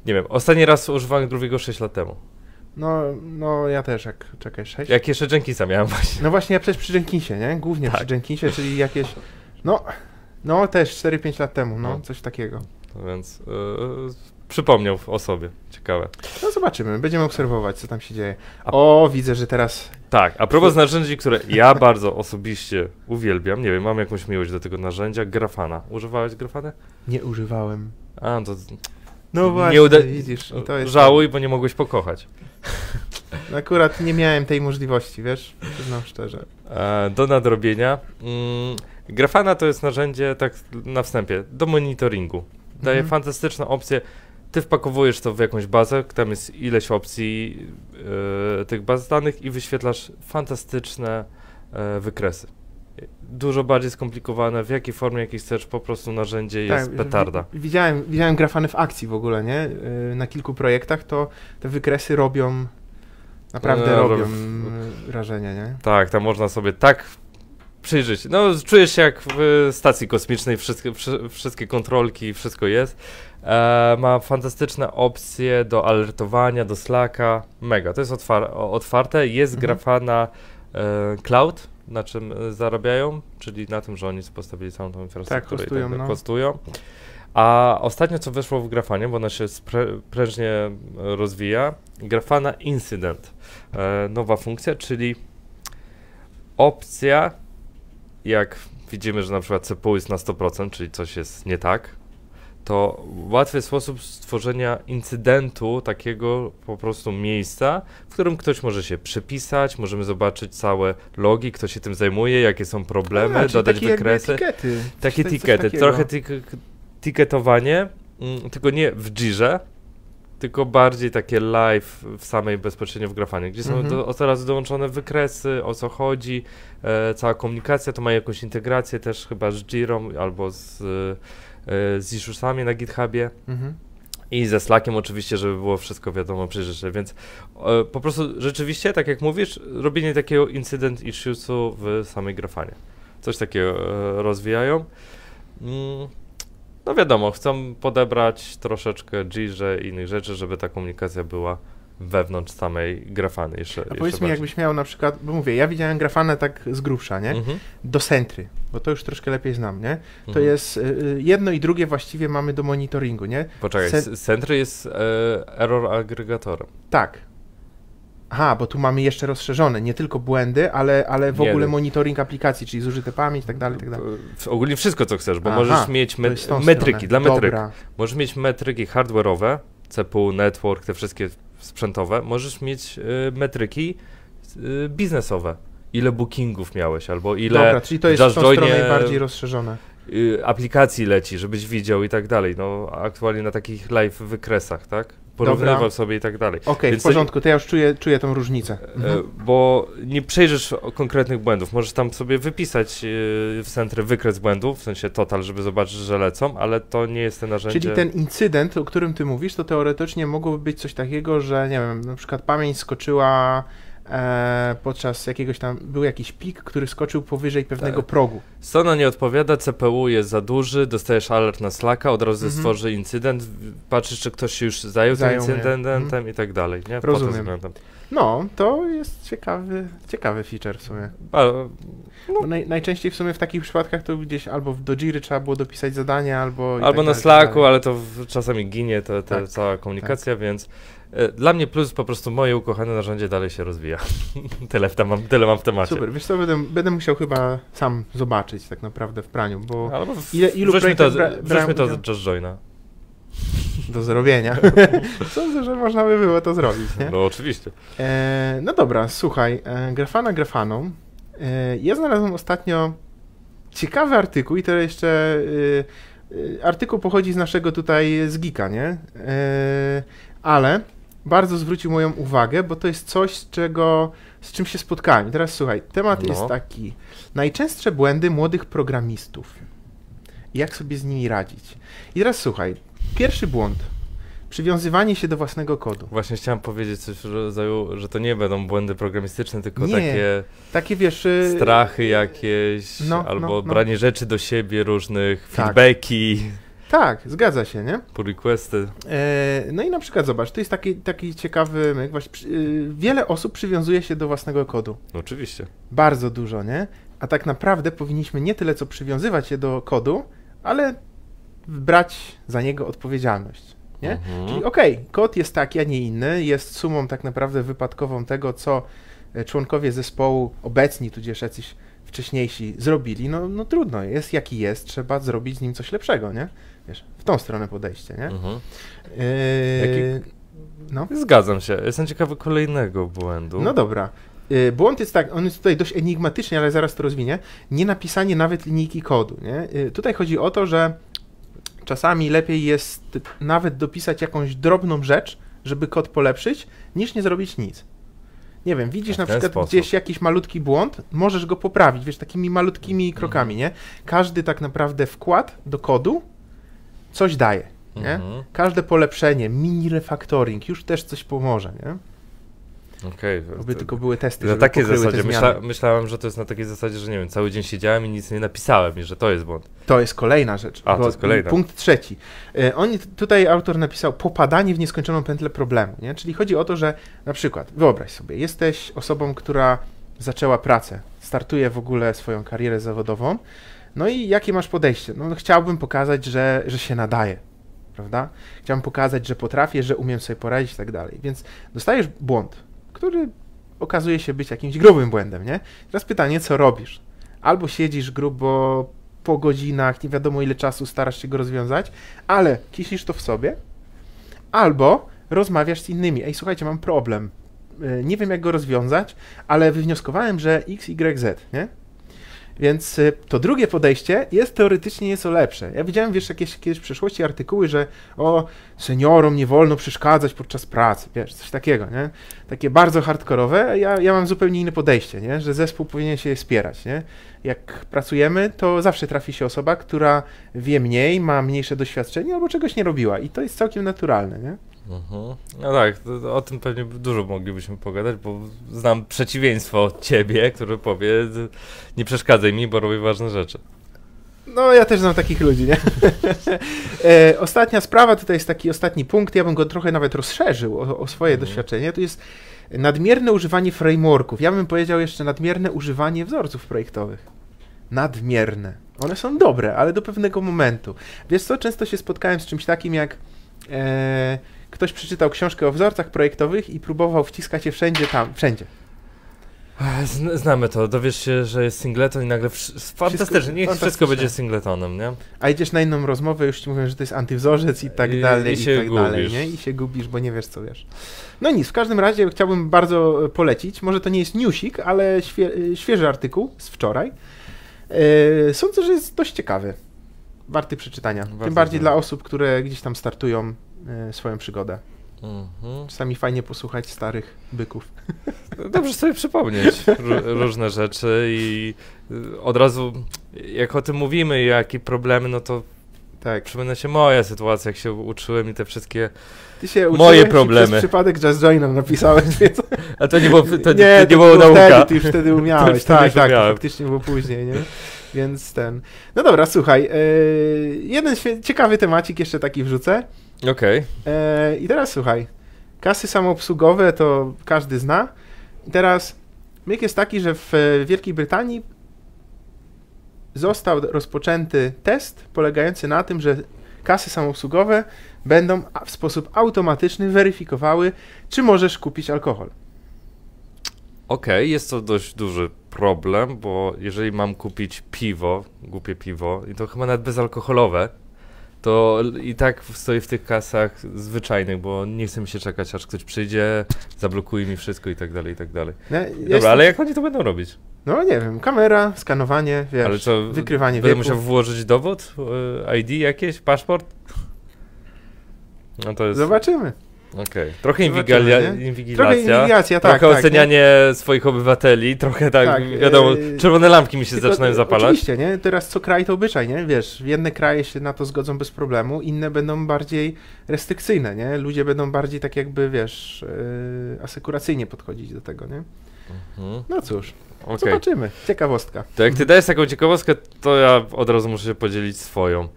Nie wiem, ostatni raz używałem Groovy'ego 6 lat temu. No ja też, jak czekaj, 6. Jak jeszcze Jenkinsa miałem właśnie. No właśnie, ja przecież przy Jenkinsie, nie? Głównie tak. Przy Jenkinsie, czyli jakieś, no też 4-5 lat temu, no coś takiego. No więc przypomniał o sobie, ciekawe. No zobaczymy, będziemy obserwować, co tam się dzieje. Widzę, że teraz... Tak, a propos narzędzi, które ja bardzo osobiście uwielbiam, nie wiem, mam jakąś miłość do tego narzędzia, Grafana. Używałeś Grafany? Nie używałem. A, to... No właśnie, widzisz. I to jest żałuj, bo nie mogłeś pokochać. Akurat nie miałem tej możliwości, wiesz, przyznam szczerze. Do nadrobienia. Grafana to jest narzędzie, tak na wstępie, do monitoringu. Daje fantastyczną opcję. Ty wpakowujesz to w jakąś bazę, tam jest ileś opcji tych baz danych i wyświetlasz fantastyczne wykresy. Dużo bardziej skomplikowane, w jakiej formie, jakiej chcesz, po prostu narzędzie jest petarda. Widziałem Grafany w akcji w ogóle, nie? Na kilku projektach to te wykresy robią, naprawdę robią wrażenie, nie? Tak, tam można sobie tak przyjrzeć. No, czujesz się jak w stacji kosmicznej, wszystkie kontrolki, wszystko jest. Ma fantastyczne opcje do alertowania, do Slacka, mega. To jest otwarte, jest Grafana Cloud, na czym zarabiają, czyli na tym, że oni postawili całą tą infrastrukturę kostują. A ostatnio, co wyszło w Grafanie, bo ona się prężnie rozwija, Grafana Incident, nowa funkcja, czyli opcja, jak widzimy, że na przykład CPU jest na 100%, czyli coś jest nie tak, to łatwy sposób stworzenia incydentu, takiego po prostu miejsca, w którym ktoś może się przypisać, możemy zobaczyć całe logi, kto się tym zajmuje, jakie są problemy, dodać takie wykresy. Takie tikety, trochę tiketowanie, tylko nie w Jirze, tylko bardziej takie live w samej bezpośrednio w Grafanie, gdzie są teraz dołączone wykresy, o co chodzi, cała komunikacja, to ma jakąś integrację też chyba z Jirą albo z issuesami na GitHubie i ze Slackiem oczywiście, żeby było wszystko wiadomo przyjrzeć, więc po prostu rzeczywiście, tak jak mówisz, robienie takiego incident issuesu w samej Grafanie. coś takiego rozwijają. No wiadomo, chcą podebrać troszeczkę Jirę i innych rzeczy, żeby ta komunikacja była wewnątrz samej Grafany jeszcze. A powiedz mi, jakbyś miał na przykład, bo mówię, ja widziałem Grafanę tak z grubsza, nie? Do Sentry, bo to już troszkę lepiej znam, nie? To jest, jedno i drugie właściwie mamy do monitoringu, nie? Poczekaj, Sentry jest error agregatorem. Tak. Aha, bo tu mamy jeszcze rozszerzone, nie tylko błędy, ale w ogóle monitoring aplikacji, czyli zużyte pamięć, tak dalej, tak dalej. Ogólnie wszystko, co chcesz, bo możesz mieć metryki, dla metryk. Możesz mieć metryki hardware'owe, CPU, network, te wszystkie sprzętowe, możesz mieć metryki biznesowe. Ile bookingów miałeś, albo ile... Dobra, czyli to jest w tą stronę najbardziej rozszerzone. Aplikacji leci, żebyś widział i tak dalej. No, aktualnie na takich live wykresach, tak? Porównywał sobie i tak dalej. Okej, w porządku, to ja już czuję tą różnicę. Bo nie przejrzysz konkretnych błędów. Możesz tam sobie wypisać w Sentry wykres błędów, w sensie total, żeby zobaczyć, że lecą, ale to nie jest ten narzędzie. Czyli ten incydent, o którym ty mówisz, to teoretycznie mogłoby być coś takiego, że nie wiem, na przykład pamięć skoczyła podczas jakiegoś tam, był jakiś pik, który skoczył powyżej pewnego progu. Strona nie odpowiada, CPU jest za duży, dostajesz alert na Slacka, od razu stworzy incydent, patrzysz, czy ktoś się już zajął tym incydentem i tak dalej. Nie? Rozumiem. No, to jest ciekawy feature w sumie. Bo najczęściej w sumie w takich przypadkach to gdzieś albo do Jiry trzeba było dopisać zadanie, albo tak na Slacku, ale to czasami ginie cała komunikacja, więc dla mnie plus, po prostu moje ukochane narzędzie dalej się rozwija. Tyle mam w temacie. Super, wiesz co, będę musiał chyba sam zobaczyć tak naprawdę w praniu, bo ilu projektów wrzućmy to do Just Joina. Do zrobienia. Sądzę, że można by było to zrobić, nie? No oczywiście. No dobra, słuchaj, Grafana Grafaną. Ja znalazłem ostatnio ciekawy artykuł i to jeszcze... artykuł pochodzi z naszego tutaj, z Geeka, nie? Ale... bardzo zwrócił moją uwagę, bo to jest coś, z czym się spotkałem. I teraz słuchaj, temat jest taki. Najczęstsze błędy młodych programistów. Jak sobie z nimi radzić? I teraz słuchaj, pierwszy błąd. Przywiązywanie się do własnego kodu. Właśnie chciałem powiedzieć coś w rodzaju, że to nie będą błędy programistyczne, tylko takie wiesz, strachy jakieś, albo branie rzeczy do siebie różnych, feedbacki. Tak, zgadza się, nie? Pull requesty. No i na przykład zobacz, to jest taki ciekawy myk. Właśnie, wiele osób przywiązuje się do własnego kodu. No oczywiście. Bardzo dużo, nie? A tak naprawdę powinniśmy nie tyle co przywiązywać się do kodu, ale brać za niego odpowiedzialność, nie? Czyli okej, kod jest taki, a nie inny, jest sumą tak naprawdę wypadkową tego, co członkowie zespołu obecni, tudzież jacyś wcześniejsi zrobili, no trudno, jest jaki jest, trzeba zrobić z nim coś lepszego, nie? Wiesz, w tą stronę podejście, nie? Zgadzam się, jestem ciekawy kolejnego błędu. No dobra, błąd jest tak, on jest tutaj dość enigmatyczny, ale zaraz to rozwinię, nie napisanie nawet linijki kodu, nie? Tutaj chodzi o to, że czasami lepiej jest nawet dopisać jakąś drobną rzecz, żeby kod polepszyć, niż nie zrobić nic. Nie wiem, widzisz na przykład gdzieś jakiś malutki błąd, możesz go poprawić, wiesz, takimi malutkimi krokami, nie? Każdy tak naprawdę wkład do kodu coś daje, nie? Każde polepszenie, mini refactoring już też coś pomoże, nie? Okej. Oby tylko były testy, żeby pokryły te zmiany. Myślałem, że to jest na takiej zasadzie, że nie wiem, cały dzień siedziałem i nic nie napisałem i że to jest błąd. To jest kolejna rzecz. A, to jest kolejna. Punkt trzeci. Tutaj autor napisał popadanie w nieskończoną pętlę problemu, nie? Czyli chodzi o to, że na przykład wyobraź sobie, jesteś osobą, która zaczęła pracę, startuje w ogóle swoją karierę zawodową, no i jakie masz podejście? No chciałbym pokazać, że się nadaje, prawda? Chciałbym pokazać, że potrafię, że umiem sobie poradzić i tak dalej, więc dostajesz błąd, który okazuje się być jakimś grubym błędem, nie? Teraz pytanie, co robisz? Albo siedzisz grubo po godzinach, nie wiadomo ile czasu starasz się go rozwiązać, ale kisisz to w sobie, albo rozmawiasz z innymi. Ej, słuchajcie, mam problem, nie wiem jak go rozwiązać, ale wywnioskowałem, że X, Y, Z, nie? Więc to drugie podejście jest teoretycznie nieco lepsze. Ja widziałem, wiesz, jakieś kiedyś w przeszłości artykuły, że seniorom nie wolno przeszkadzać podczas pracy, wiesz, coś takiego, nie? Takie bardzo hardkorowe, a ja mam zupełnie inne podejście, nie? Że zespół powinien się wspierać, nie? Jak pracujemy, to zawsze trafi się osoba, która wie mniej, ma mniejsze doświadczenie albo czegoś nie robiła i to jest całkiem naturalne, nie? No tak, o tym pewnie dużo moglibyśmy pogadać, bo znam przeciwieństwo od ciebie, który powie, nie przeszkadzaj mi, bo robię ważne rzeczy. No ja też znam takich ludzi, nie? Ostatnia sprawa, tutaj jest taki ostatni punkt, ja bym go trochę nawet rozszerzył o swoje doświadczenie, to jest nadmierne używanie frameworków. Ja bym powiedział jeszcze nadmierne używanie wzorców projektowych. Nadmierne. One są dobre, ale do pewnego momentu. Wiesz co, często się spotkałem z czymś takim jak ktoś przeczytał książkę o wzorcach projektowych i próbował wciskać je wszędzie tam, wszędzie. Znamy to, dowiesz się, że jest singleton i nagle fantastycznie, niech wszystko będzie singletonem, nie? A idziesz na inną rozmowę, już ci mówią, że to jest antywzorzec i tak dalej, i tak dalej, nie? I się gubisz, bo nie wiesz, co wiesz. No nic, w każdym razie chciałbym bardzo polecić, może to nie jest newsik, ale świeży artykuł z wczoraj. Sądzę, że jest dość ciekawy, warty przeczytania, tym bardziej dla osób, które gdzieś tam startują swoją przygodę. Czasami fajnie posłuchać starych byków. Dobrze sobie przypomnieć różne rzeczy i od razu, jak o tym mówimy i jakie problemy, no to tak. Przypomina się moja sytuacja, jak się uczyłem i te wszystkie moje problemy. Przez przypadek Just Joina napisałeś, więc... A to nie było, to nie było nauka. Wtedy, ty już wtedy umiałeś, tak, faktycznie było później, nie? Więc ten... No dobra, słuchaj, jeden ciekawy temacik jeszcze taki wrzucę. Okej. I teraz słuchaj, kasy samoobsługowe to każdy zna. I teraz myk jest taki, że w Wielkiej Brytanii został rozpoczęty test polegający na tym, że kasy samoobsługowe będą w sposób automatyczny weryfikowały, czy możesz kupić alkohol. Okej, jest to dość duży problem, bo jeżeli mam kupić piwo, głupie piwo, i to chyba nawet bezalkoholowe, to i tak stoję w tych kasach zwyczajnych, bo nie chce mi się czekać, aż ktoś przyjdzie, zablokuje mi wszystko i tak dalej, i tak dalej. No, dobra, jestem... ale jak oni to będą robić? No nie wiem, kamera, skanowanie, wiesz, ale co, wykrywanie wieku. Będę musiał włożyć dowód, ID jakieś, paszport? No to jest... Zobaczymy. Okej. Trochę inwigilacja, tak. Trochę ocenianie swoich obywateli, trochę tak wiadomo, czerwone lampki mi się zaczynają zapalać. Oczywiście, nie? Teraz co kraj to obyczaj, nie? Wiesz, jedne kraje się na to zgodzą bez problemu, inne będą bardziej restrykcyjne, nie? Ludzie będą bardziej tak jakby, wiesz, asekuracyjnie podchodzić do tego, nie? No cóż, zobaczymy. Ciekawostka. To jak ty dajesz taką ciekawostkę, to ja od razu muszę się podzielić swoją.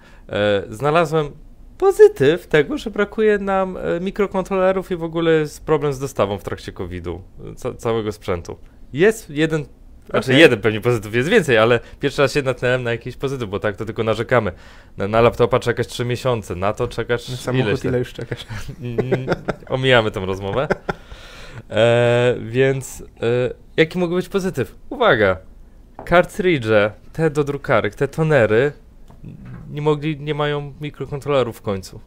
Znalazłem pozytyw tego, że brakuje nam mikrokontrolerów i w ogóle jest problem z dostawą w trakcie COVID-u, całego sprzętu. Jest jeden, znaczy jeden pewnie pozytyw, jest więcej, ale pierwszy raz się natknąłem na jakiś pozytyw, bo tak to tylko narzekamy. Na laptopa czekasz 3 miesiące, na to czekasz na samochód ile już czekasz. Omijamy tą rozmowę. Więc jaki mógł być pozytyw? Uwaga, kartridże, te do drukarek, te tonery, nie mają mikrokontrolerów w końcu.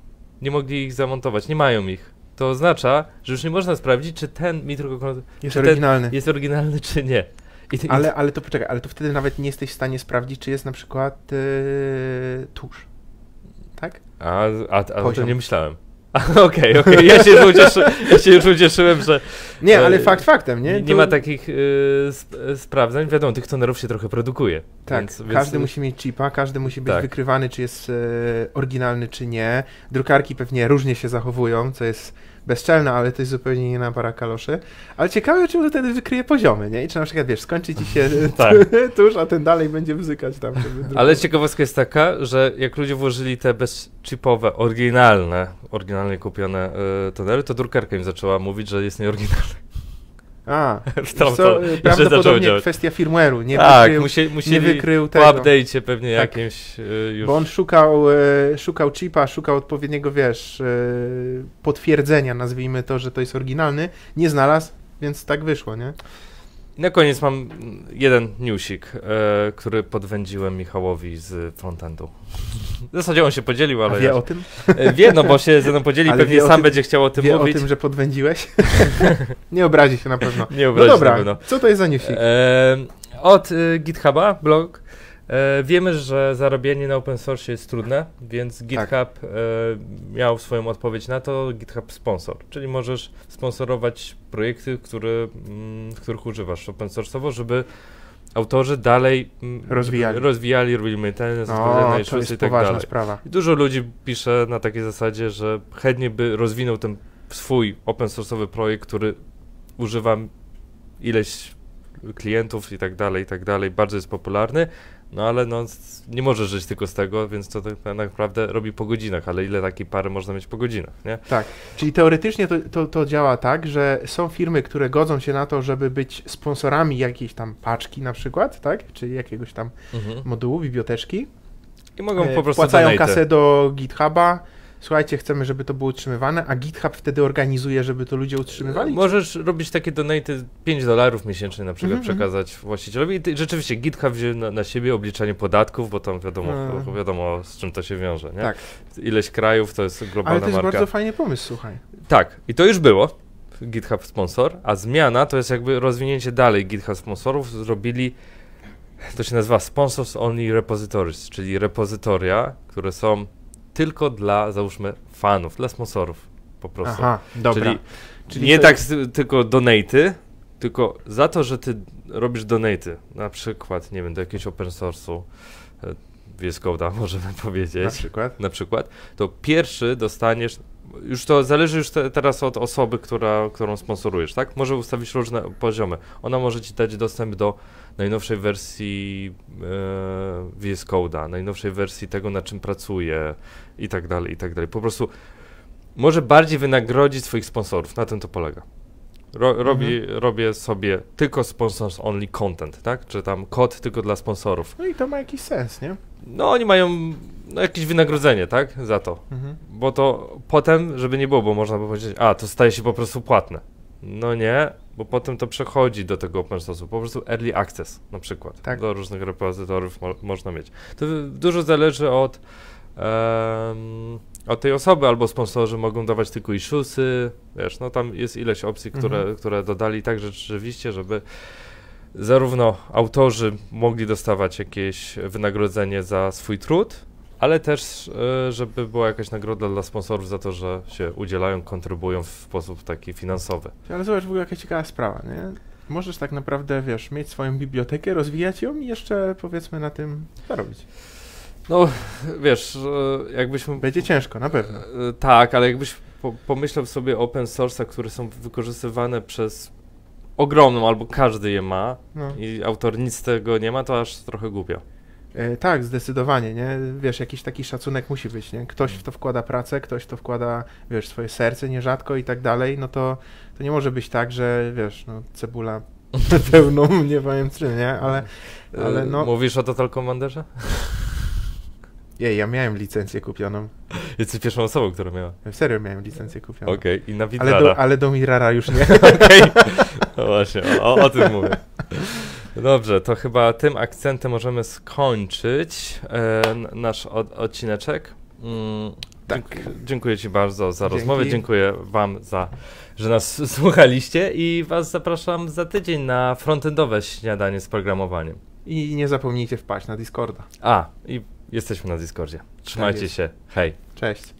Nie mogli ich zamontować, nie mają ich. To oznacza, że już nie można sprawdzić, czy ten mikrokontroler jest oryginalny, czy nie. Ale to poczekaj, ale to wtedy nawet nie jesteś w stanie sprawdzić, czy jest na przykład tusz. Tak? A to nie myślałem. Okej. Ja się już ucieszyłem, że... Nie, ale fakt faktem, nie? Nie ma takich sprawdzań. Wiadomo, tych tonerów się trochę produkuje. Tak, każdy musi mieć chipa, każdy musi być wykrywany, czy jest oryginalny, czy nie. Drukarki pewnie różnie się zachowują, co jest bezczelne, ale to jest zupełnie nie na para kaloszy. Ale ciekawe, czy on wtedy wykryje poziomy, nie? I czy na przykład, wiesz, skończy ci się tuż, a ten dalej będzie bzykać tam. Ale ciekawostka jest taka, że jak ludzie włożyli te bezchipowe, oryginalnie kupione tonery, to drukarka im zaczęła mówić, że jest nieoryginalny. Prawdopodobnie kwestia firmware'u, nie wykrył tego. Po update'cie pewnie jakimś już. Bo on szukał chipa, szukał odpowiedniego, wiesz, potwierdzenia, nazwijmy to, że to jest oryginalny, nie znalazł, więc tak wyszło, nie? I na koniec mam jeden newsik, który podwędziłem Michałowi z frontendu. W zasadzie on się podzielił, ale... wie o tym? Wie, no bo się ze mną podzieli, pewnie sam będzie chciał o tym mówić. Wie o tym, że podwędziłeś? Nie obrazi się na pewno. Nie obrazi się na pewno. Co to jest za newsik? Od GitHuba, blog. Wiemy, że zarabianie na open source jest trudne, więc GitHub miał swoją odpowiedź na to, GitHub sponsor, czyli możesz sponsorować projekty, których używasz open source'owo, żeby autorzy dalej rozwijali, robili maintenance, i tak dalej. To jest poważna sprawa. Dużo ludzi pisze na takiej zasadzie, że chętnie by rozwinął ten swój open source'owy projekt, który używam ileś klientów i tak dalej, bardzo jest popularny, no ale no, nie może żyć tylko z tego, więc to tak naprawdę robi po godzinach, ale ile takiej pary można mieć po godzinach, nie? Tak, czyli teoretycznie to działa tak, że są firmy, które godzą się na to, żeby być sponsorami jakiejś tam paczki na przykład, tak? Czy jakiegoś tam modułu, biblioteczki. I mogą po prostu wpłacają kasę do GitHuba. Słuchajcie, chcemy, żeby to było utrzymywane, a GitHub wtedy organizuje, żeby to ludzie utrzymywali? Możesz robić takie donaty, $5 miesięcznie na przykład przekazać właścicielowi. I rzeczywiście GitHub wziął na siebie obliczanie podatków, bo tam wiadomo z czym to się wiąże, nie? Tak. Ileś krajów, to jest globalna marka. Ale to jest bardzo fajny pomysł, słuchaj. Tak, i to już było, GitHub sponsor, a zmiana to jest jakby rozwinięcie dalej GitHub sponsorów, zrobili, to się nazywa Sponsors Only Repositories, czyli repozytoria, które są tylko dla, załóżmy, fanów, dla sponsorów po prostu. Aha, dobra. Czyli nie tak tylko donaty, tylko za to, że ty robisz donaty, na przykład, nie wiem, do jakiegoś open source'u, VS Code'a możemy powiedzieć. Na przykład. To pierwszy dostaniesz, już to zależy już teraz od osoby, którą sponsorujesz, tak? Może ustawić różne poziomy. Ona może ci dać dostęp do najnowszej wersji VS Code'a, najnowszej wersji tego, na czym pracuje i tak dalej, i tak dalej. Po prostu może bardziej wynagrodzić swoich sponsorów, na tym to polega. Robię sobie tylko sponsors only content, tak? Czy tam kod tylko dla sponsorów. No i to ma jakiś sens, nie? No oni mają jakieś wynagrodzenie, tak? Za to. Bo to potem, żeby nie było, bo można by powiedzieć, a to staje się po prostu płatne. No nie, bo potem to przechodzi do tego open source'u, po prostu early access na przykład, tak. Do różnych repozytorów można mieć. To dużo zależy od tej osoby, albo sponsorzy mogą dawać tylko issuesy, wiesz, no tam jest ileś opcji, które dodali tak rzeczywiście, żeby zarówno autorzy mogli dostawać jakieś wynagrodzenie za swój trud, ale też, żeby była jakaś nagroda dla sponsorów za to, że się udzielają, kontrybują w sposób taki finansowy. Ale zobacz, w ogóle jakaś ciekawa sprawa, nie? Możesz tak naprawdę, wiesz, mieć swoją bibliotekę, rozwijać ją i jeszcze, powiedzmy, na tym zarobić. No, wiesz, jakbyśmy... Będzie ciężko, na pewno. Tak, ale jakbyś pomyślał sobie o open source'ach, które są wykorzystywane przez ogromną, albo każdy je ma, no. I autor nic z tego nie ma, to aż trochę głupio. Tak, zdecydowanie, nie? Wiesz, jakiś taki szacunek musi być, nie? Ktoś w to wkłada pracę, ktoś w to wkłada, wiesz, swoje serce nierzadko i tak dalej, no to nie może być tak, że, wiesz, no, cebula pełną, nie powiem czy, nie? Ale no... Mówisz o Total Commanderze? Ja miałem licencję kupioną. Jesteś pierwszą osobą, która miała. W serio miałem licencję kupioną. Okej, i na Widrara. Ale do Mirara już nie. Okej, no właśnie, o tym mówię. Dobrze, to chyba tym akcentem możemy skończyć nasz odcineczek. Tak. Dziękuję ci bardzo za rozmowę, dziękuję wam za, że nas słuchaliście i was zapraszam za tydzień na frontendowe śniadanie z programowaniem. I nie zapomnijcie wpaść na Discorda. I jesteśmy na Discordzie. Trzymajcie się. Hej. Cześć.